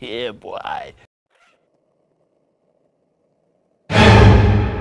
Yeah, boy.